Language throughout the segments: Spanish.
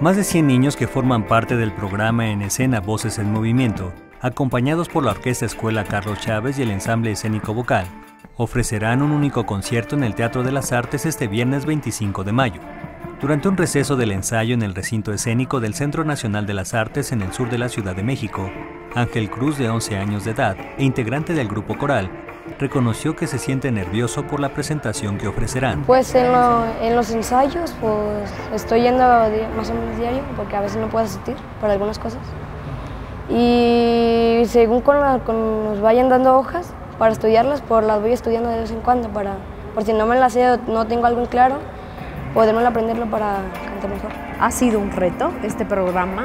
Más de 100 niños que forman parte del programa en escena Voces en Movimiento, acompañados por la Orquesta Escuela Carlos Chávez y el Ensamble Escénico Vocal, ofrecerán un único concierto en el Teatro de las Artes este viernes 25 de mayo. Durante un receso del ensayo en el recinto escénico del Centro Nacional de las Artes en el sur de la Ciudad de México, Ángel Cruz, de 11 años de edad e integrante del Grupo Coral, reconoció que se siente nervioso por la presentación que ofrecerán. Pues en los ensayos pues estoy yendo más o menos diario porque a veces no puedo asistir por algunas cosas. Y según nos vayan dando hojas para estudiarlas, pues las voy estudiando de vez en cuando, por si no me las sé o no tengo algo en claro, podemos aprenderlo para cantar mejor. Ha sido un reto este programa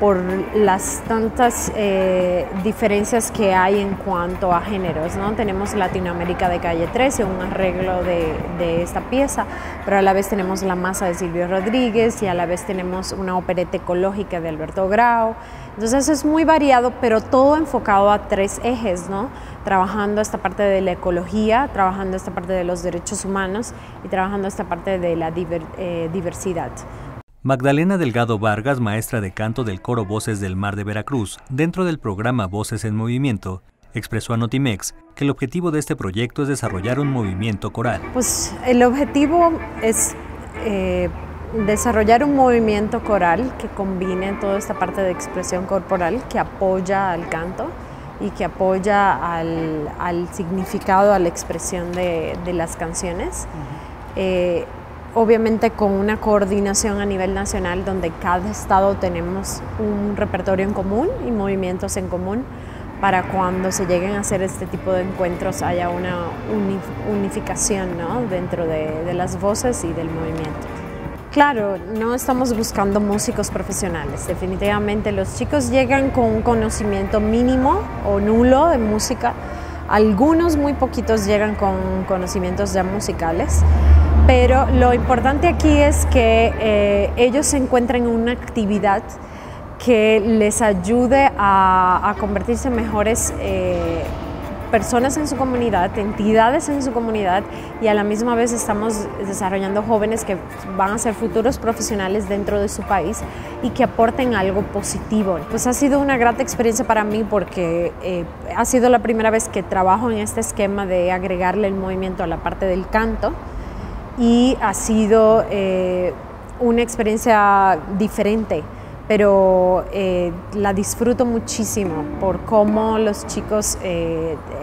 por las tantas diferencias que hay en cuanto a géneros, ¿no? Tenemos Latinoamérica de Calle 13, un arreglo de esta pieza, pero a la vez tenemos La Masa de Silvio Rodríguez y a la vez tenemos una opereta ecológica de Alberto Grau. Entonces es muy variado, pero todo enfocado a tres ejes, ¿no? Trabajando esta parte de la ecología, trabajando esta parte de los derechos humanos y trabajando esta parte de la diversidad. Magdalena Delgado Vargas, maestra de canto del coro Voces del Mar de Veracruz, dentro del programa Voces en Movimiento, expresó a Notimex que el objetivo de este proyecto es desarrollar un movimiento coral. Pues el objetivo es desarrollar un movimiento coral que combine toda esta parte de expresión corporal, que apoya al canto y que apoya al significado, a la expresión de las canciones. Obviamente con una coordinación a nivel nacional, donde cada estado tenemos un repertorio en común y movimientos en común, para cuando se lleguen a hacer este tipo de encuentros haya una unificación, ¿no? Dentro de las voces y del movimiento. Claro, no estamos buscando músicos profesionales, definitivamente los chicos llegan con un conocimiento mínimo o nulo de música, algunos muy poquitos llegan con conocimientos ya musicales, pero lo importante aquí es que ellos se encuentren en una actividad que les ayude a convertirse en mejores personas en su comunidad, entidades en su comunidad, y a la misma vez estamos desarrollando jóvenes que van a ser futuros profesionales dentro de su país y que aporten algo positivo. Pues ha sido una grata experiencia para mí porque ha sido la primera vez que trabajo en este esquema de agregarle el movimiento a la parte del canto, y ha sido una experiencia diferente, pero la disfruto muchísimo por cómo los chicos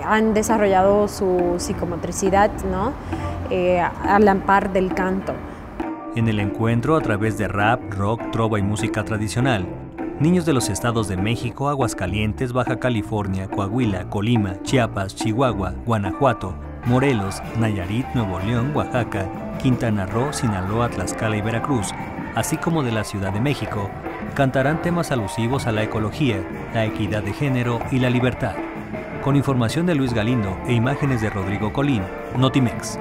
han desarrollado su psicomotricidad, ¿no? A la par del canto. En el encuentro, a través de rap, rock, trova y música tradicional, niños de los estados de México, Aguascalientes, Baja California, Coahuila, Colima, Chiapas, Chihuahua, Guanajuato, Morelos, Nayarit, Nuevo León, Oaxaca, Quintana Roo, Sinaloa, Tlaxcala y Veracruz, así como de la Ciudad de México, cantarán temas alusivos a la ecología, la equidad de género y la libertad. Con información de Luis Galindo e imágenes de Rodrigo Colín, Notimex.